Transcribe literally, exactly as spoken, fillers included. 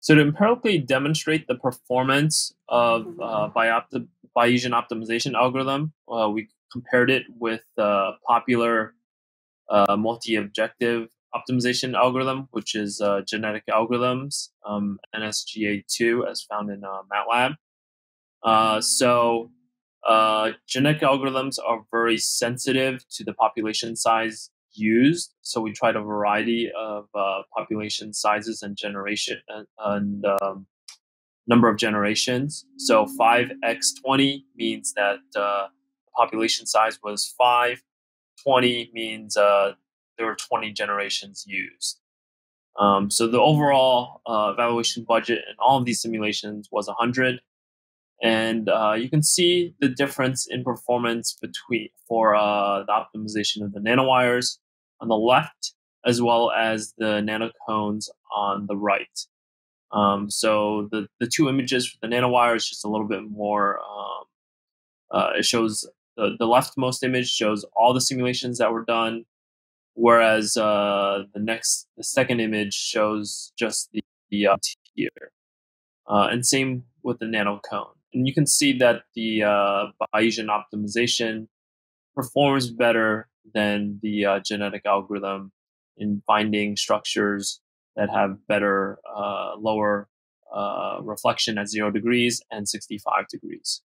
So to empirically demonstrate the performance of uh, Bayesian optimization algorithm, uh, we compared it with the popular uh, multi-objective optimization algorithm, which is uh, Genetic Algorithms, um, N S G A two, as found in uh, MATLAB. Uh, so uh, genetic algorithms are very sensitive to the population size used. So we tried a variety of uh, population sizes and generation and, and um, number of generations. So five by twenty means that uh, population size was five. twenty means uh, there were twenty generations used. Um, so the overall uh, evaluation budget in all of these simulations was one hundred. And uh, you can see the difference in performance between for uh, the optimization of the nanowires on the left, as well as the nanocones on the right. Um, so the, the two images for the nanowires just a little bit more. Um, uh, it shows the, the leftmost image shows all the simulations that were done, whereas uh, the next the second image shows just the, the uh, tier, uh, and same with the nanocone. And you can see that the uh, Bayesian optimization performs better than the uh, genetic algorithm in finding structures that have better, uh, lower uh, reflection at zero degrees and sixty-five degrees.